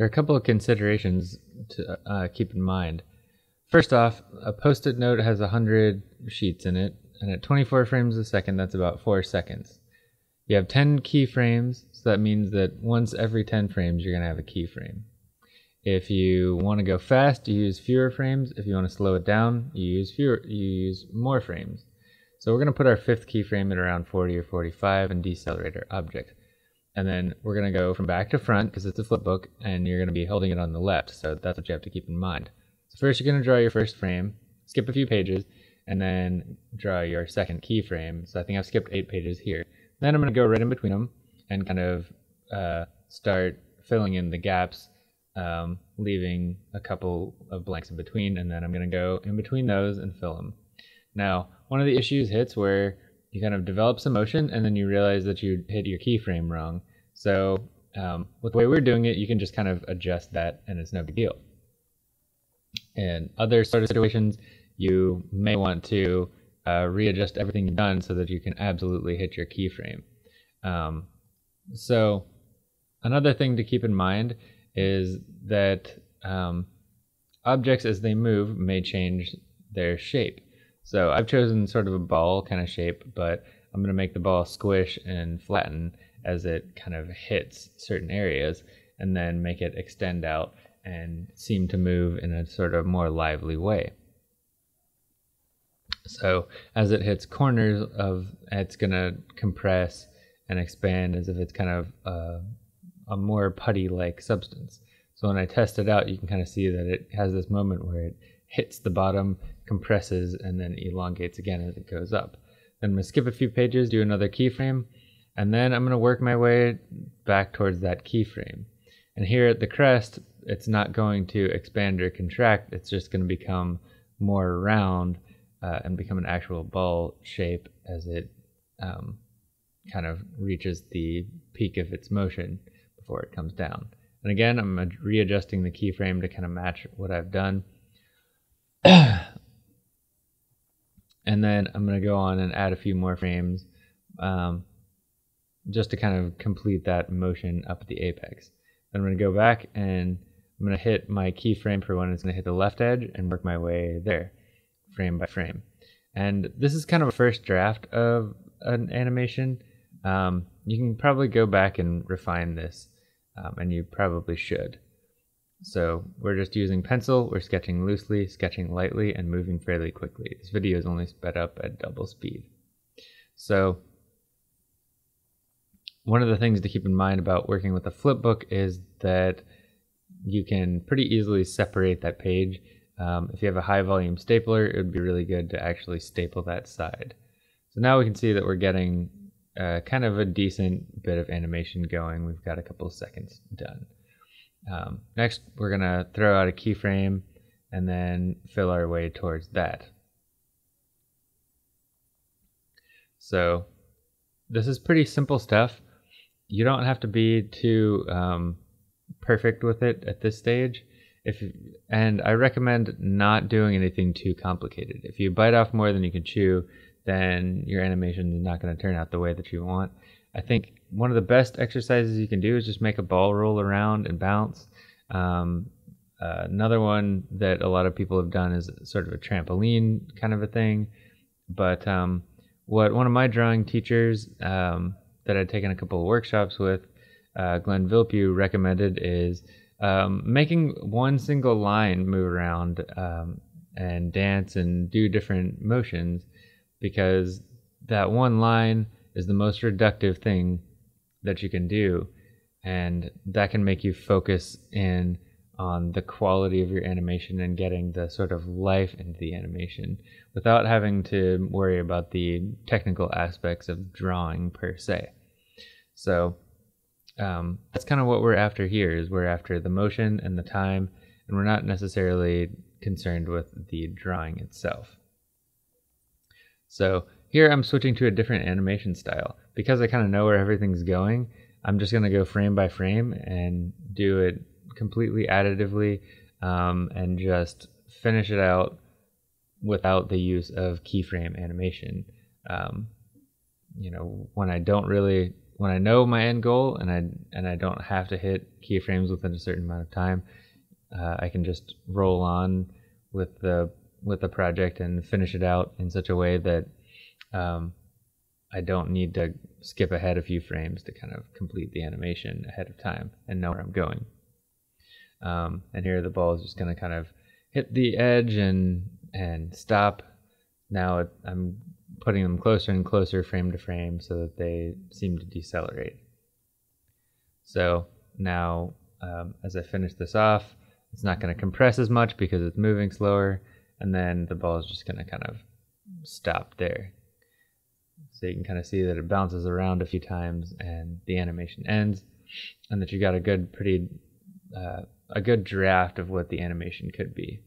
There are a couple of considerations to keep in mind. First off, a Post-it note has 100 sheets in it, and at 24 frames a second, that's about 4 seconds. You have 10 keyframes, so that means that once every 10 frames, you're going to have a keyframe. If you want to go fast, you use fewer frames. If you want to slow it down, you use more frames. So we're going to put our 5th keyframe at around 40 or 45 and decelerate our object. And then we're going to go from back to front because it's a flip book, and you're going to be holding it on the left. So that's what you have to keep in mind. So first, you're going to draw your 1st frame, skip a few pages, and then draw your 2nd keyframe. So I think I've skipped 8 pages here. Then I'm going to go right in between them and kind of start filling in the gaps, leaving a couple of blanks in between, and then I'm going to go in between those and fill them. Now, one of the issues hits where you kind of develop some motion and then you realize that you hit your keyframe wrong. So with the way we're doing it, you can just kind of adjust that and it's no big deal. In other sort of situations, you may want to readjust everything you've done so that you can absolutely hit your keyframe. So another thing to keep in mind is that objects as they move may change their shape. So I've chosen sort of a ball kind of shape, but I'm going to make the ball squish and flatten as it kind of hits certain areas, and then make it extend out and seem to move in a sort of more lively way. So as it hits corners, it's going to compress and expand as if it's kind of a more putty-like substance. So when I test it out, you can kind of see that it has this moment where it hits the bottom, compresses, and then elongates again as it goes up. Then I'm going to skip a few pages, do another keyframe, and then I'm going to work my way back towards that keyframe. And here at the crest, it's not going to expand or contract. It's just going to become more round and become an actual ball shape as it kind of reaches the peak of its motion before it comes down. And again, I'm readjusting the keyframe to kind of match what I've done. And then I'm going to go on and add a few more frames just to kind of complete that motion up at the apex. Then I'm going to go back and I'm going to hit my keyframe for when it's going to hit the left edge and work my way there, frame by frame. And this is kind of a first draft of an animation. You can probably go back and refine this, and you probably should. So we're just using pencil, we're sketching loosely, sketching lightly, and moving fairly quickly. This video is only sped up at double speed. So one of the things to keep in mind about working with a flipbook is that you can pretty easily separate that page. If you have a high volume stapler, it would be really good to actually staple that side. So now we can see that we're getting kind of a decent bit of animation going. We've got a couple of seconds done. Next, we're going to throw out a keyframe and then fill our way towards that. So this is pretty simple stuff. You don't have to be too perfect with it at this stage. And I recommend not doing anything too complicated. If you bite off more than you can chew, then your animation is not going to turn out the way that you want. I think one of the best exercises you can do is just make a ball roll around and bounce. Another one that a lot of people have done is sort of a trampoline kind of a thing. But what one of my drawing teachers that I'd taken a couple of workshops with, Glenn Vilpew, recommended is making one single line move around and dance and do different motions, because that one line is the most reductive thing that you can do, and that can make you focus in on the quality of your animation and getting the sort of life into the animation without having to worry about the technical aspects of drawing per se. So that's kind of what we're after here, is we're after the motion and the time, and we're not necessarily concerned with the drawing itself. So here I'm switching to a different animation style. Because I kind of know where everything's going, I'm just going to go frame by frame and do it completely additively and just finish it out without the use of keyframe animation. When I don't really when I know my end goal and I don't have to hit keyframes within a certain amount of time, I can just roll on with the project and finish it out in such a way that I don't need to skip ahead a few frames to kind of complete the animation ahead of time and know where I'm going. And here the ball is just going to kind of hit the edge and stop. Now I'm putting them closer and closer frame to frame so that they seem to decelerate. So now as I finish this off, it's not going to compress as much because it's moving slower, and then the ball is just going to kind of stop there. So you can kind of see that it bounces around a few times and the animation ends, and that you got a good draft of what the animation could be.